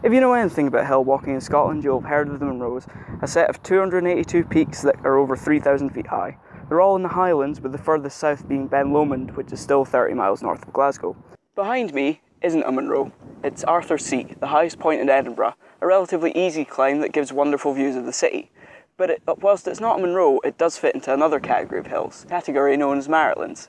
If you know anything about hill walking in Scotland, you'll have heard of the Munros, a set of 282 peaks that are over 3,000 feet high. They're all in the Highlands, with the furthest south being Ben Lomond, which is still 30 miles north of Glasgow. Behind me isn't a Munro, it's Arthur's Seat, the highest point in Edinburgh, a relatively easy climb that gives wonderful views of the city. But whilst it's not a Munro, it does fit into another category of hills, a category known as Marilyns.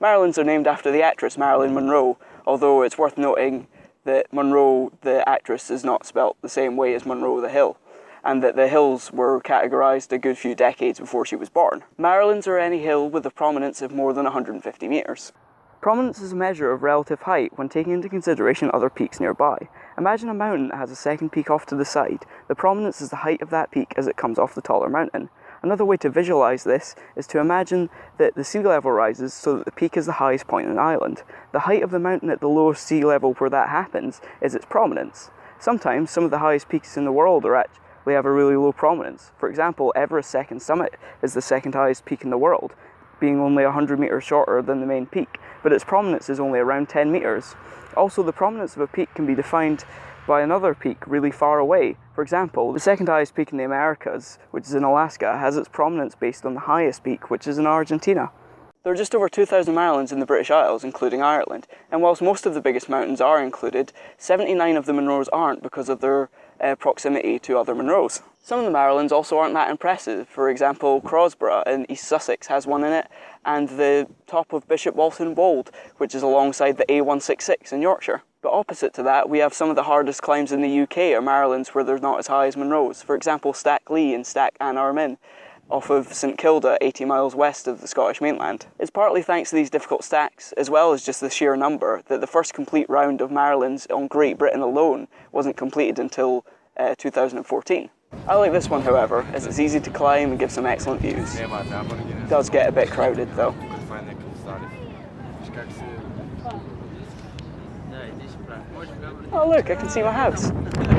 Marilyns are named after the actress Marilyn Monroe, although it's worth noting that Monroe, the actress, is not spelt the same way as Munro the hill, and that the hills were categorised a good few decades before she was born. Marilyns are any hill with a prominence of more than 150 metres. Prominence is a measure of relative height when taking into consideration other peaks nearby. Imagine a mountain that has a second peak off to the side. The prominence is the height of that peak as it comes off the taller mountain. Another way to visualise this is to imagine that the sea level rises so that the peak is the highest point in the island. The height of the mountain at the lowest sea level where that happens is its prominence. Sometimes some of the highest peaks in the world are actually have a really low prominence. For example, Everest's Second Summit is the second highest peak in the world, being only 100 metres shorter than the main peak, but its prominence is only around 10 metres. Also, the prominence of a peak can be defined by another peak really far away. For example, the second highest peak in the Americas, which is in Alaska, has its prominence based on the highest peak, which is in Argentina. There are just over 2,000 Marilyns in the British Isles, including Ireland, and whilst most of the biggest mountains are included, 79 of the Munros aren't because of their proximity to other Munros. Some of the Marilyns also aren't that impressive. For example, Crowborough in East Sussex has one in it, and the top of Bishop Walton Wold, which is alongside the A166 in Yorkshire. But opposite to that, we have some of the hardest climbs in the UK are Marilyns where they're not as high as Munros. For example, Stac Lee and Stac an Armin, off of St Kilda, 80 miles west of the Scottish mainland. It's partly thanks to these difficult stacks, as well as just the sheer number, that the first complete round of Marilyns on Great Britain alone wasn't completed until 2014. I like this one, however, as it's easy to climb and gives some excellent views. It does get a bit crowded, though. Oh look, I can see my house!